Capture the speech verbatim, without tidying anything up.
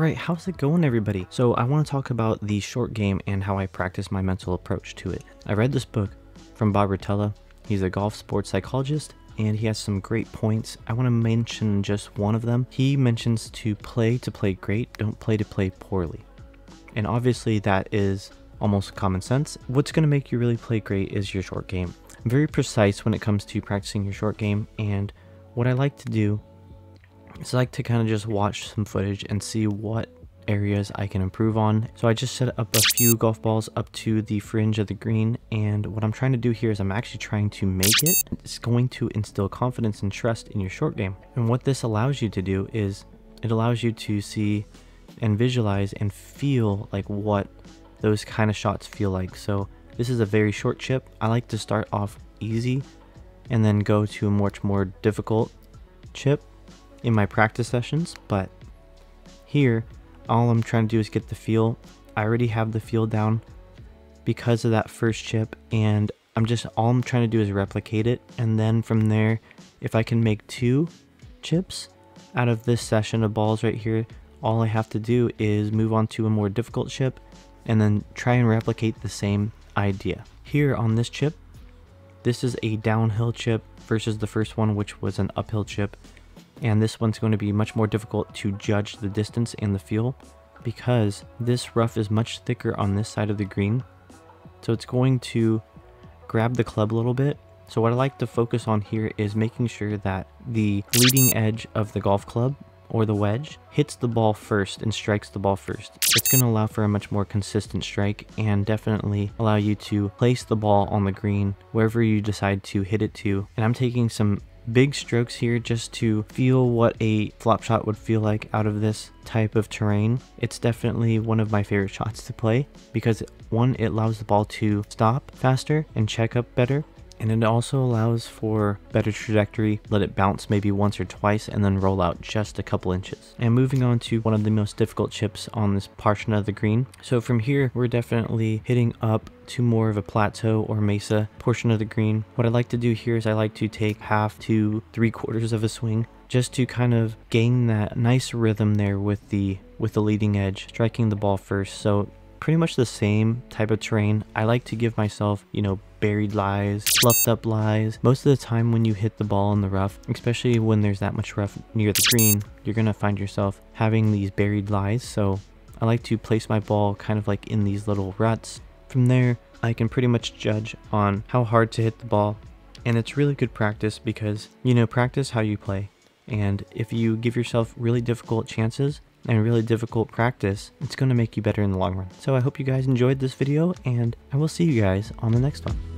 Alright, how's it going everybody? So I want to talk about the short game and how I practice my mental approach to it. I read this book from Bob Rotella. He's a golf sports psychologist and he has some great points. I want to mention just one of them. He mentions to play to play great, don't play to play poorly. And obviously that is almost common sense. What's going to make you really play great is your short game. I'm very precise when it comes to practicing your short game, and what I like to do is I like to kind of just watch some footage and see what areas I can improve on. So I just set up a few golf balls up to the fringe of the green, and what I'm trying to do here is I'm actually trying to make it. It's going to instill confidence and trust in your short game. And what this allows you to do is it allows you to see and visualize and feel like what those kind of shots feel like. So this is a very short chip. I like to start off easy and then go to a much more difficult chip in my practice sessions, but here all I'm trying to do is get the feel. I already have the feel down because of that first chip, and I'm just all I'm trying to do is replicate it. And then from there, if I can make two chips out of this session of balls right here, all I have to do is move on to a more difficult chip and then try and replicate the same idea. Here on this chip, this is a downhill chip versus the first one, which was an uphill chip. And this one's going to be much more difficult to judge the distance and the feel because this rough is much thicker on this side of the green. So it's going to grab the club a little bit. So what I like to focus on here is making sure that the leading edge of the golf club or the wedge hits the ball first and strikes the ball first. It's going to allow for a much more consistent strike and definitely allow you to place the ball on the green wherever you decide to hit it to. And I'm taking some big strokes here just to feel what a flop shot would feel like out of this type of terrain. It's definitely one of my favorite shots to play because one, it allows the ball to stop faster and check up better. And it also allows for better trajectory, let it bounce maybe once or twice and then roll out just a couple inches. And moving on to one of the most difficult chips on this portion of the green. So from here, we're definitely hitting up to more of a plateau or mesa portion of the green. What I like to do here is I like to take half to three quarters of a swing just to kind of gain that nice rhythm there with the, with the leading edge, striking the ball first. So pretty much the same type of terrain. I like to give myself, you know, buried lies, fluffed up lies. Most of the time when you hit the ball in the rough, especially when there's that much rough near the green, you're gonna find yourself having these buried lies. So I like to place my ball kind of like in these little ruts. From there, I can pretty much judge on how hard to hit the ball. And it's really good practice because, you know, practice how you play. And if you give yourself really difficult chances and really difficult practice, it's going to make you better in the long run. So I hope you guys enjoyed this video, and I will see you guys on the next one.